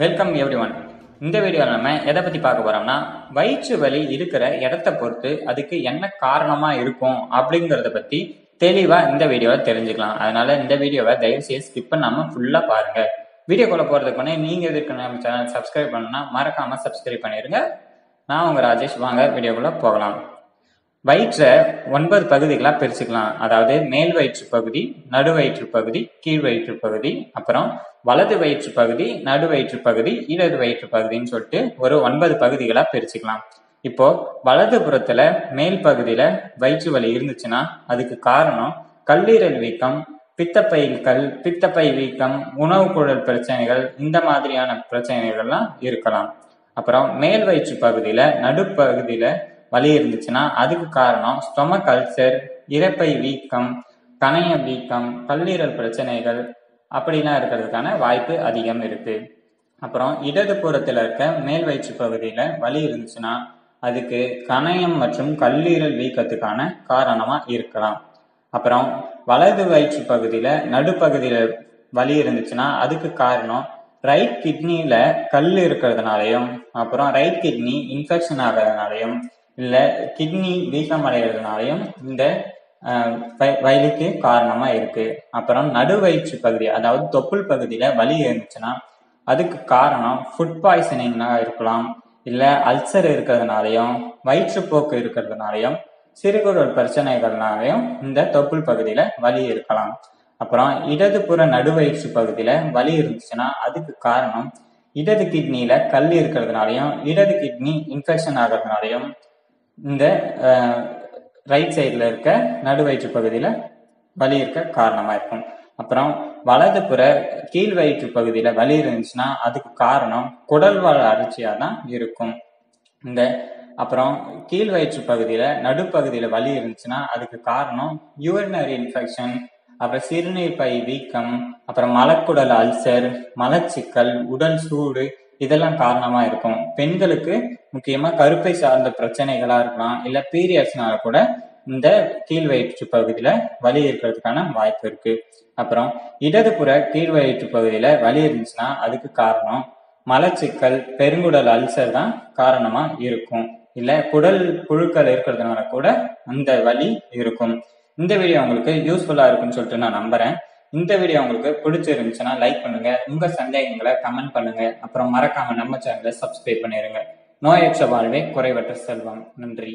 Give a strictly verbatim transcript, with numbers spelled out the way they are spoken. Welcome every one. இந்த வீடியோவில் நம்ம எதை பற்றி பார்க்க போகிறோம்னா, வயிற்று வலி இருக்கிற இடத்த பொறுத்து அதுக்கு என்ன காரணமாக இருக்கும் அப்படிங்கிறத பற்றி தெளிவாக இந்த வீடியோவை தெரிஞ்சுக்கலாம். அதனால் இந்த வீடியோவை தயவுசெய்து ஸ்கிப் பண்ணாமல் ஃபுல்லாக பாருங்கள். வீடியோக்குள்ளே போகிறதுக்கு முன்னே நீங்கள் எதுக்கு நம்ம சேனல் சப்ஸ்கிரைப் பண்ணணும்னா மறக்காமல் சப்ஸ்கிரைப் பண்ணிடுங்க. நான் உங்கள் ராஜேஷ், வாங்க வீடியோக்குள்ளே போகலாம். வயிற்றை ஒன்பது பகுதிகளாக பிரிச்சுக்கலாம். அதாவது மேல் வயிற்று பகுதி, நடு வயிற்று பகுதி, கீழ் வயிற்று பகுதி, அப்புறம் வலது வயிற்று பகுதி, நடு வயிற்று பகுதி, இடது வயிற்று பகுதின்னு சொல்லிட்டு ஒரு ஒன்பது பகுதிகளாக பிரிச்சுக்கலாம். இப்போ வலது புறத்துல மேல் பகுதியில வயிற்று வலி இருந்துச்சுன்னா அதுக்கு காரணம் கல்லீரல் வீக்கம், பித்தப்பை கல், பித்தப்பை வீக்கம், உணவு குழல் பிரச்சனைகள், இந்த மாதிரியான பிரச்சனைகள்லாம் இருக்கலாம். அப்புறம் மேல் வயிற்று பகுதியில நடுப்பகுதியில வலி இருந்துச்சுன்னா அதுக்கு காரணம் ஸ்டொமக் அல்சர், இரைப்பை வீக்கம், கணைய வீக்கம், கல்லீரல் பிரச்சனைகள் அப்படிலாம் இருக்கிறதுக்கான வாய்ப்பு அதிகம் இருக்கு. அப்புறம் இடது புறத்தில் இருக்க மேல் வயிற்று பகுதியில வலி இருந்துச்சுன்னா அதுக்கு கணையம் மற்றும் கல்லீரல் வீக்கத்துக்கான காரணமா இருக்கலாம். அப்புறம் வலது வயிற்று பகுதியில நடுப்பகுதியில வலி இருந்துச்சுன்னா அதுக்கு காரணம் ரைட் கிட்னியில கல் இருக்கிறதுனாலையும், அப்புறம் ரைட் கிட்னி இன்ஃபெக்ஷன் ஆகிறதுனாலையும், இல்ல கிட்னி வீக்கம் அடைகிறதுனாலையும் இந்த வலிக்கு காரணமா இருக்கு. அப்புறம் நடு வயிற்று பகுதி, அதாவது தொப்புள் பகுதியில வலி இருந்துச்சுன்னா அதுக்கு காரணம் ஃபுட் பாய்சனிங்கா இருக்கலாம், இல்ல அல்சர் இருக்கிறதுனாலையும், வயிற்றுப்போக்கு இருக்கிறதுனாலையும், சிறுகுடல் பிரச்சனைகள்னாலையும் இந்த தொப்புள் பகுதியில வலி இருக்கலாம். அப்புறம் இடதுபுற நடு வயிற்று பகுதியில வலி இருந்துச்சுன்னா அதுக்கு காரணம் இடது கிட்னியில கல் இருக்கிறதுனாலையும், இடது கிட்னி இன்ஃபெக்ஷன் ஆகிறதுனாலையும், இந்த ரைட் சைடில் இருக்க நடு வயிற்று பகுதியில் வலி இருக்க காரணமாக இருக்கும். அப்புறம் வலதுபுற கீழ் வயிற்று பகுதியில் வலி இருந்துச்சுன்னா அதுக்கு காரணம் குடல்வால் அழற்சியாக தான் இருக்கும். இந்த அப்புறம் கீழ் வயிற்று பகுதியில் நடுப்பகுதியில் வலி இருந்துச்சுன்னா அதுக்கு காரணம் யூரினரி இன்ஃபெக்ஷன், அப்புறம் சிறுநீர் பை வீக்கம், அப்புறம் மலக்குடல் அல்சர், மலச்சிக்கல், உடல் சூடு, இதெல்லாம் காரணமா இருக்கும். பெண்களுக்கு முக்கியமா கருப்பை சார்ந்த பிரச்சனைகளா இருக்கலாம், இல்ல பீரியட்ஸ்னால கூட இந்த கீழ் வயிற்று பகுதியில வலி இருக்கிறதுக்கான வாய்ப்பு இருக்கு. அப்புறம் இடதுபுற கீழ் வயிற்று பகுதியில வலி இருந்துச்சுன்னா அதுக்கு காரணம் மலச்சிக்கல், பெருங்குடல் அல்சர் தான் காரணமா இருக்கும். இல்ல குடல் புழுக்கள் இருக்கிறதுனால கூட அந்த வலி இருக்கும். இந்த வீடியோ உங்களுக்கு யூஸ்ஃபுல்லா இருக்குன்னு சொல்லிட்டு நான் நம்புறேன். இந்த வீடியோ உங்களுக்கு பிடிச்சிருந்துச்சுன்னா லைக் பண்ணுங்க, உங்க சந்தேகங்களை கமெண்ட் பண்ணுங்க, அப்புறம் மறக்காம நம்ம சேனலை சப்ஸ்கிரைப் பண்ணிருங்க. நோயற்ற வாழ்வே குறைவற்ற செல்வம். நன்றி.